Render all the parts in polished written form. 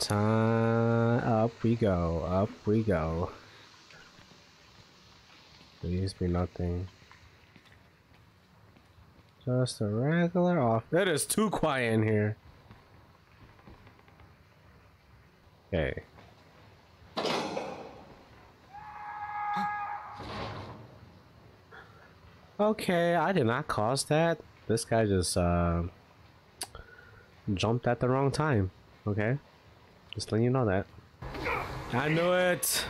Time up we go, up we go. Please be nothing. Just a regular off. It is too quiet in here. Okay. Okay, I did not cause that. This guy just jumped at the wrong time. Okay. Just letting you know that. I knew it!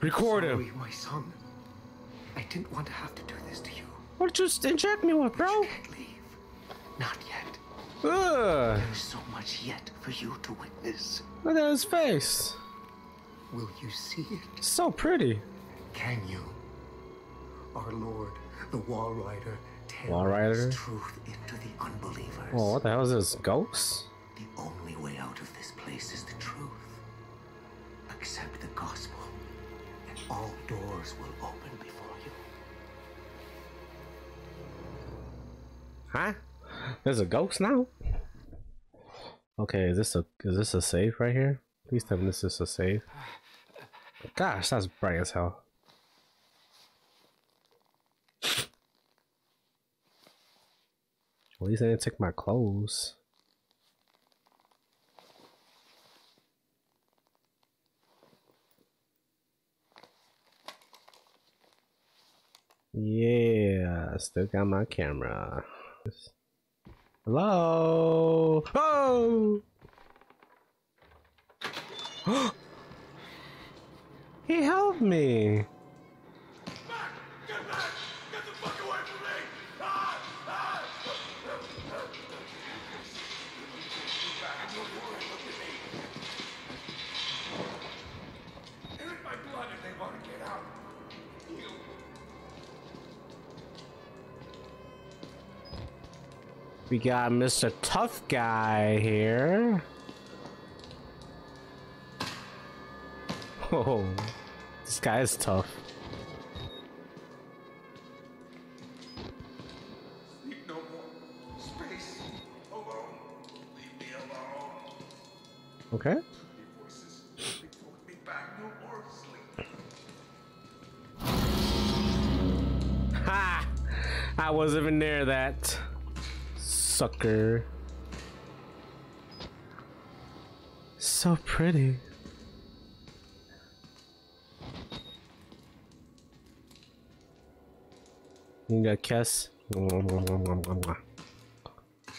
Record him! Sorry, my son. I didn't want to have to do this to you. What did you inject me with, bro? You can't leave. Not yet. There's so much yet for you to witness. Look at his face. Will you see it? So pretty. Can you? Our Lord, the Wall Rider, tells truth into the unbelievers. Oh, what the hell is this? Ghosts? The only way out of this place is the truth. Accept the gospel, and all doors will open before you. Huh? There's a ghost now? Okay, is this a safe right here? Please tell me this is a save. Gosh, that's bright as hell. At least I didn't take my clothes. Yeah, I still got my camera. Hello. Oh. He helped me. Get back. Get the fuck away from me. They're in my blood if they want to get out. We got Mr. Tough Guy here. Oh, this guy is tough. Leave no more space alone. Leave me alone. Okay. Voices report me back, no more sleep. Ha! I wasn't even near that. Sucker. So pretty. You got a kiss. There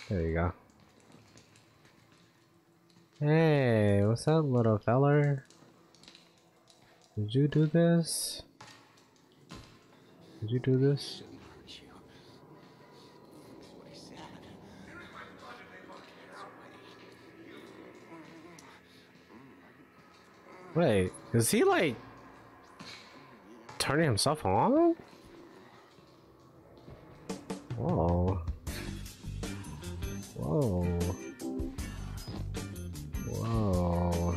you go. Hey, what's up, little feller? Did you do this? Did you do this? Wait, is he like turning himself on? Whoa. Whoa. Whoa.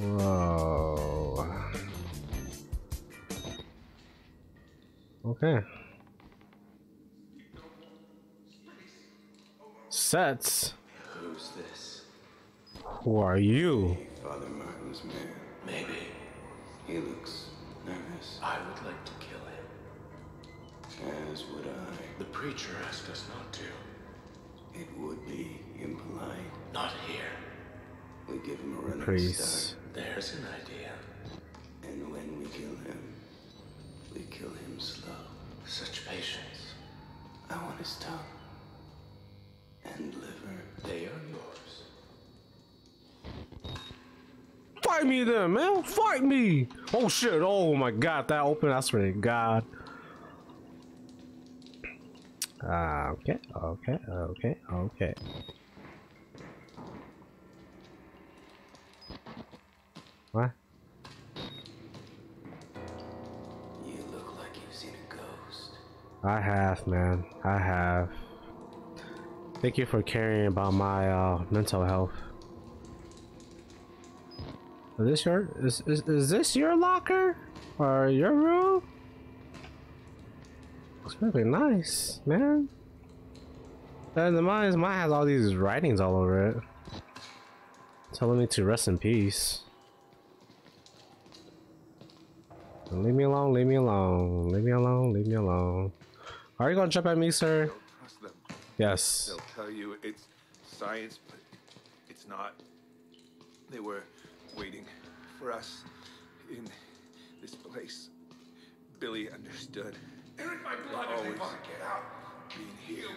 Whoa. Okay. Sets. Who's this? Who are you? Father Martin's man. Maybe. He looks nervous. I would like to kill him. As would I. The preacher asked us not to. It would be impolite. Not here. We give him a running start. There's an idea. And when we kill him slow. Such patience. I want his tongue. And liver. They are yours. Fight me then, man. Fight me. Oh shit. Oh my god. That opened. I swear to God. Okay. What? You look like you've seen a ghost. I have, man. I have. Thank you for caring about my mental health. Is this your is this your locker or your room? It's really nice, man. Mine has all these writings all over it, telling me to rest in peace. Leave me alone, leave me alone, leave me alone, leave me alone. Are you gonna jump at me, sir? Trust them. Yes. They'll tell you it's science, but it's not. They were waiting for us in this place. Billy understood. They're in my blood if they want to get out. Being healed.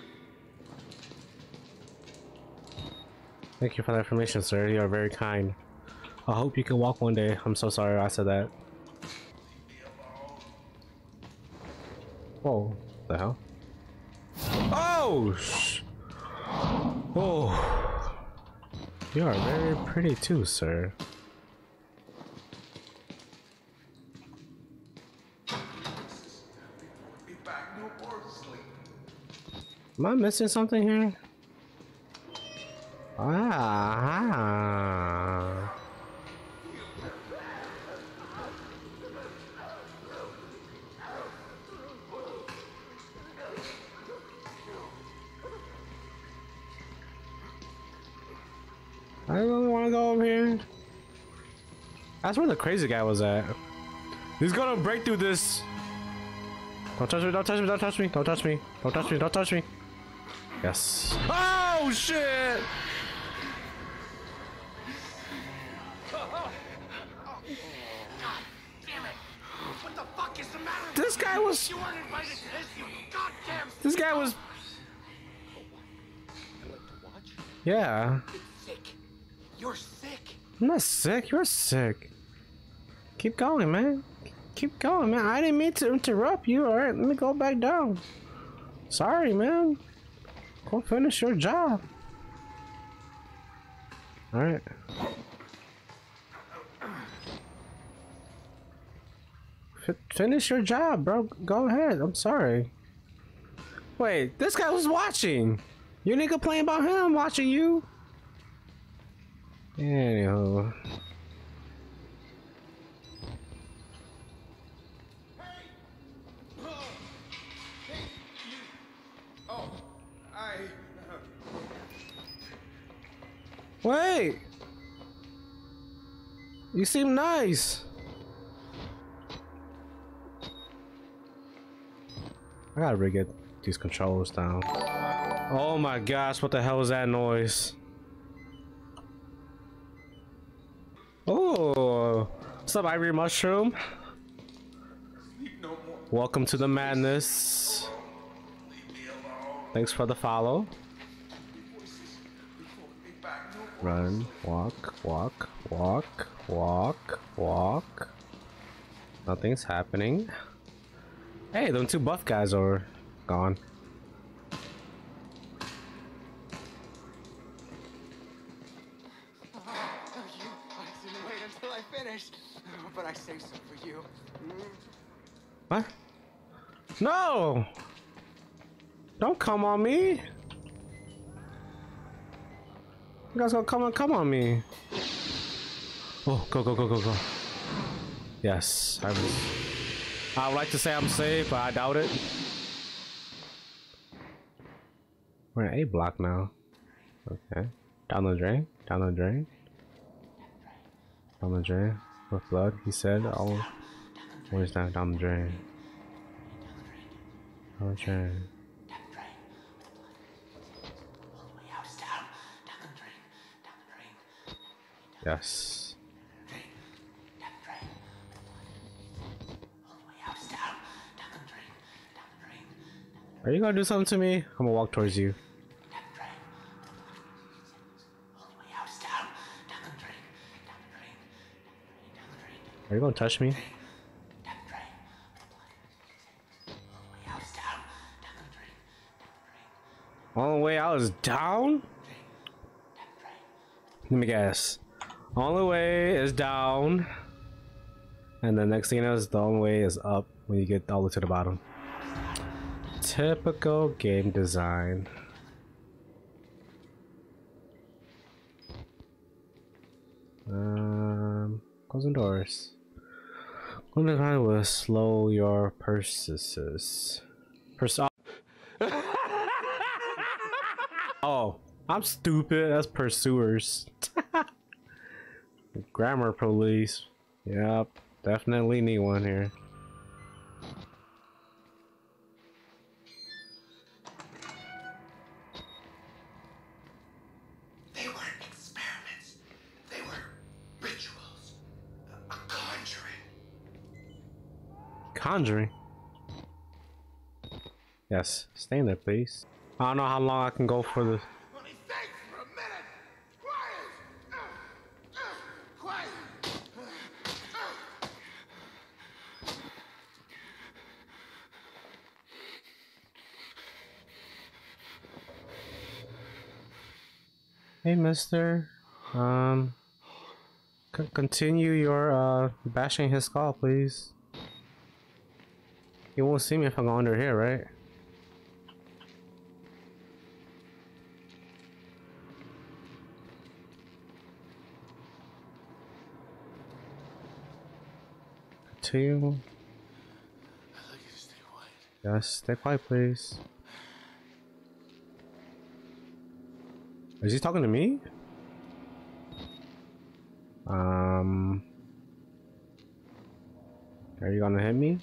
Thank you for that information, sir. You are very kind. I hope you can walk one day. I'm so sorry I said that. Whoa, the hell? Oh, oh, you are very pretty too, sir. Am I missing something here? Ah. I don't want to go over here. That's where the crazy guy was at. He's gonna break through this. Don't touch me, don't touch me, don't touch me, don't touch me, don't touch me, don't touch me. Yes. Oh shit! This guy was. This guy was. Yeah. You're sick. I'm not sick. You're sick. Keep going, man. Keep going, man. I didn't mean to interrupt you. All right, let me go back down. Sorry, man. Go finish your job. All right. Finish your job, bro. Go ahead. I'm sorry. Wait, this guy was watching. You didn't complain about him watching you. Anywho. Wait. You seem nice. I gotta really get these controls down. Oh my gosh, what the hell was that noise? Oh, what's up, Ivory Mushroom? Welcome to the madness. Thanks for the follow. Run, walk, walk, walk, walk, walk. Nothing's happening. Hey, them two buff guys are gone. Oh, you didn't wait until I finished, but I saved some for you. What? No! Don't come on me! You guys gonna come on me? Oh, go, go, go, go, go! Yes, I was. I would like to say I'm safe, but I doubt it. We're in A block now. Okay. Down the drain. Down the drain. Down the drain. With blood, he said. Oh, where's that? Down the drain. Down the drain. Yes. Are you gonna do something to me? I'm gonna walk towards you. Are you gonna touch me? Only way out is down? Let me guess. Only way is down. And the next thing is the only way is up when you get all the way to the bottom. Typical game design. Closing doors. Going to try to slow your purses. Oh, I'm stupid. That's pursuers. Grammar police. Yep, definitely need one here. Conjuring. Yes, stay in there, please. I don't know how long I can go for this. Only stay for a minute. Quiet. Hey, mister. Continue your bashing his skull, please. You won't see me if I go under here, right? Continue. I'd like you to stay quiet. Yes, stay quiet, please. Is he talking to me? Are you gonna hit me?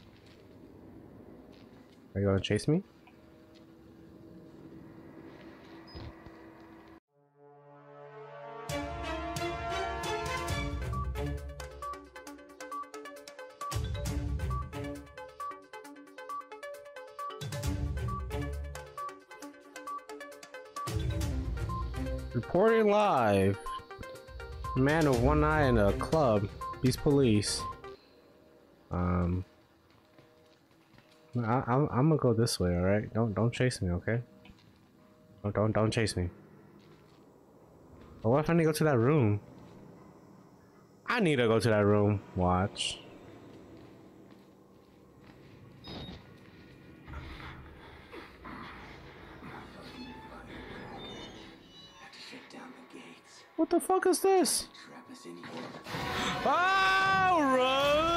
Are you gonna chase me? Reporting live. Man with one eye in a club. These police. I'm gonna go this way, all right? Don't chase me, okay? Don't chase me. But what if I need to go to that room? I need to go to that room. Watch. What the fuck is this? Oh, run!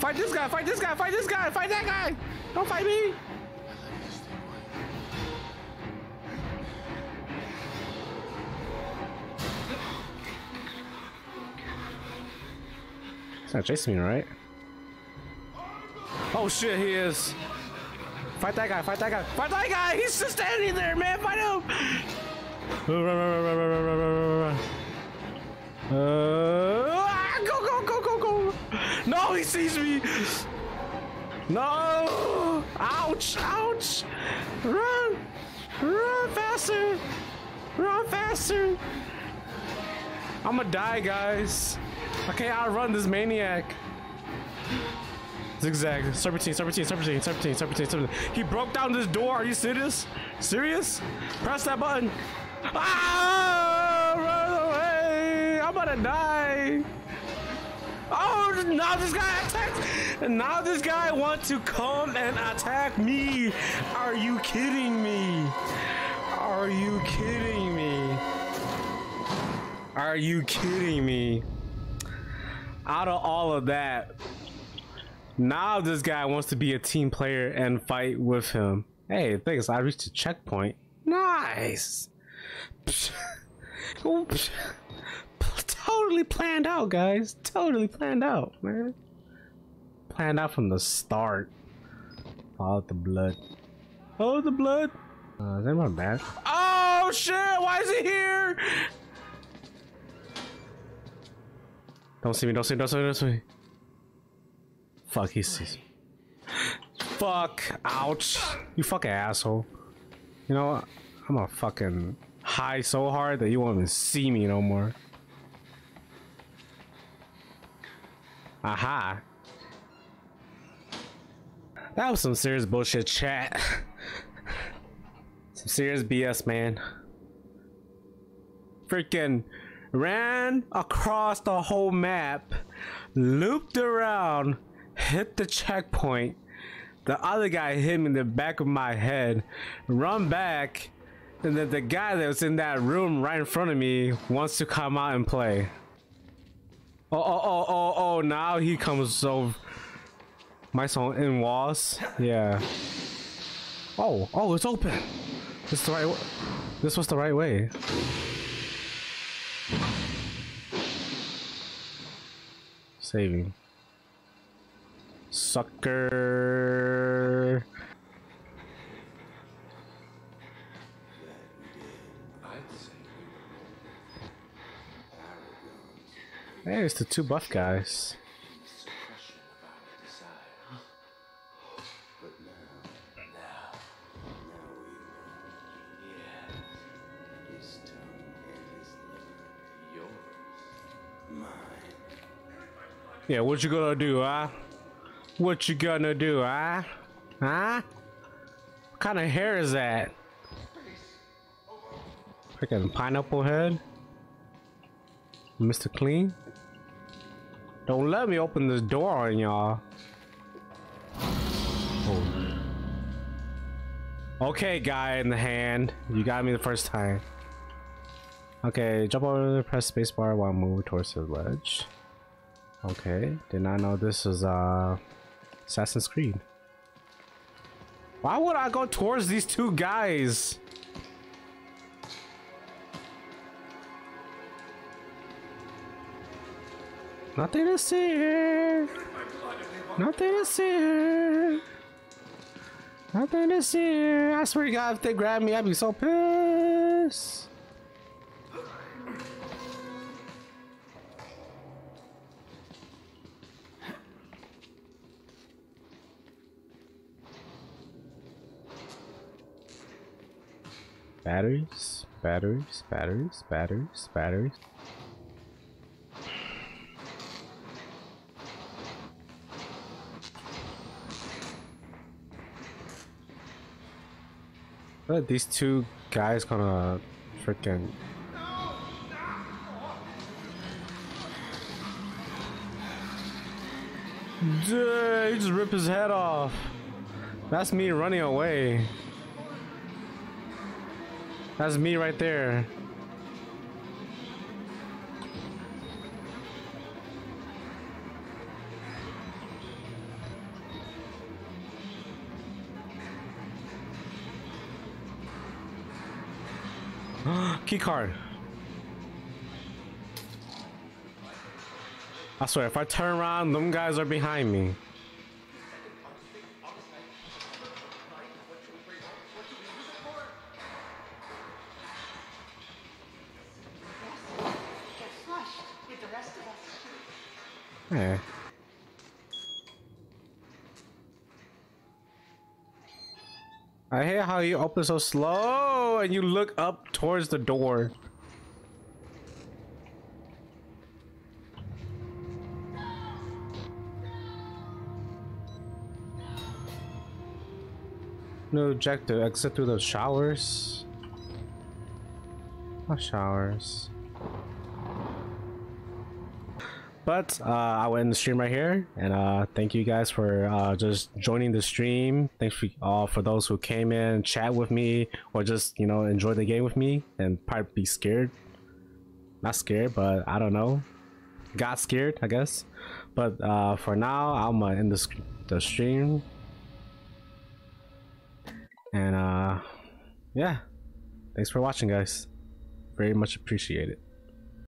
Fight this guy, fight this guy, fight this guy, fight that guy! Don't fight me! He's not chasing me, right? Oh shit, he is! Fight that guy, fight that guy, fight that guy! He's just standing there, man! Fight him! Go! No, he sees me! No! Ouch! Ouch! Run! Run faster! Run faster! I'ma die, guys. I can't outrun this maniac. Zigzag. Serpentine. He broke down this door. Are you serious? Serious? Press that button. Ah! Run away! I'm about to die! Oh, now this guy attacked! And now this guy wants to come and attack me! Are you kidding me? Are you kidding me? Are you kidding me? Out of all of that, now this guy wants to be a team player and fight with him. Hey, thanks, I reached a checkpoint. Nice! Totally planned out, guys. Totally planned out, man. Planned out from the start. All the blood. Oh, the blood. Is anyone back? Oh shit! Why is he here? Don't see me! Don't see me! Don't see me! Don't see me! Fuck! He sees me. Fuck! Ouch! You fucking asshole! You know what? I'm gonna fucking hide so hard that you won't even see me no more. Aha. That was some serious bullshit, chat. Some serious BS, man. Freaking ran across the whole map, looped around, hit the checkpoint. The other guy hit me in the back of my head, run back, and then the guy that was in that room right in front of me wants to come out and play. Oh, now he comes over my son in walls. Yeah. Oh, it's open. This the right. This was the right way. Saving. Sucker. Hey, it's the two buff guys. Yeah, what you gonna do, huh? What you gonna do, huh? Huh? What kind of hair is that? Freaking pineapple head? Mr. Clean? Don't let me open this door on y'all. Oh. Okay, guy in the hand. You got me the first time. Okay, jump over, press spacebar while moving towards the ledge. Okay, did not know this is Assassin's Creed. Why would I go towards these two guys? Nothing to see here. Nothing to see here. Nothing to see here. I swear to God, if they grab me, I'd be so pissed. Batteries, batteries, batteries, batteries, batteries. What are these two guys gonna freaking? Dude, he just ripped his head off. That's me running away. That's me right there. Key card. I swear, if I turn around, them guys are behind me. Yeah. I hate how you open so slow and you look up towards the door. No objective, exit through the showers. What showers? But I will end the stream right here, and thank you guys for just joining the stream. Thanks for all for those who came in, chat with me, or just, you know, enjoy the game with me and probably be scared. Not scared, but I don't know. Got scared, I guess. But for now, I'm gonna end the stream. And yeah, thanks for watching, guys. Very much appreciate it.